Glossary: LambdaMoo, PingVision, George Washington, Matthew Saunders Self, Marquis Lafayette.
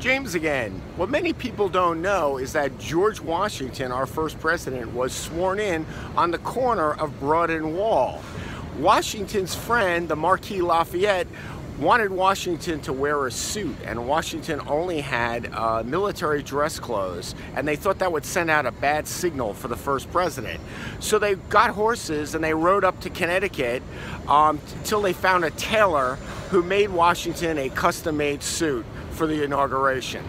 James again. What many people don't know is that George Washington, our first president, was sworn in on the corner of Broad and Wall. Washington's friend, the Marquis Lafayette, wanted Washington to wear a suit, and Washington only had military dress clothes, and they thought that would send out a bad signal for the first president. So they got horses and they rode up to Connecticut until they found a tailor who made Washington a custom-made suit for the inauguration.